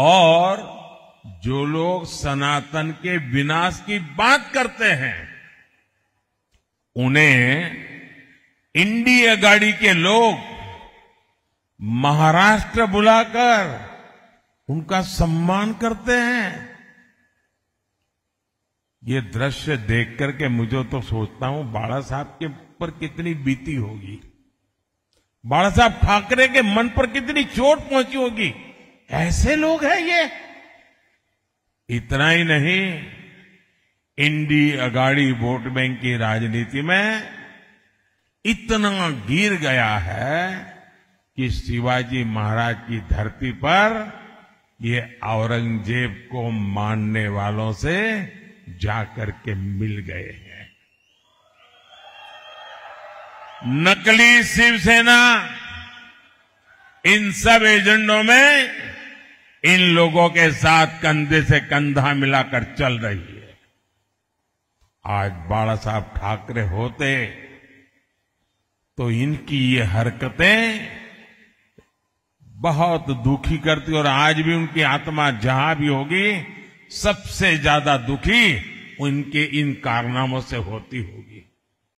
और जो लोग सनातन के विनाश की बात करते हैं उन्हें इंडी अगाड़ी के लोग महाराष्ट्र बुलाकर उनका सम्मान करते हैं। ये दृश्य देख करके मुझे तो सोचता हूं बाला साहब के ऊपर कितनी बीती होगी, बाला साहब ठाकरे के मन पर कितनी चोट पहुंची होगी। ऐसे लोग हैं ये। इतना ही नहीं, इंडी अगाड़ी वोट बैंक की राजनीति में इतना गिर गया है कि शिवाजी महाराज की धरती पर ये औरंगजेब को मानने वालों से जाकर के मिल गए हैं। नकली शिवसेना, इन सब एजेंडों में इन लोगों के साथ कंधे से कंधा मिलाकर चल रही है। आज बाला साहब ठाकरे होते तो इनकी ये हरकतें बहुत दुखी करती, और आज भी उनकी आत्मा जहां भी होगी सबसे ज्यादा दुखी उनके इन कारनामों से होती होगी।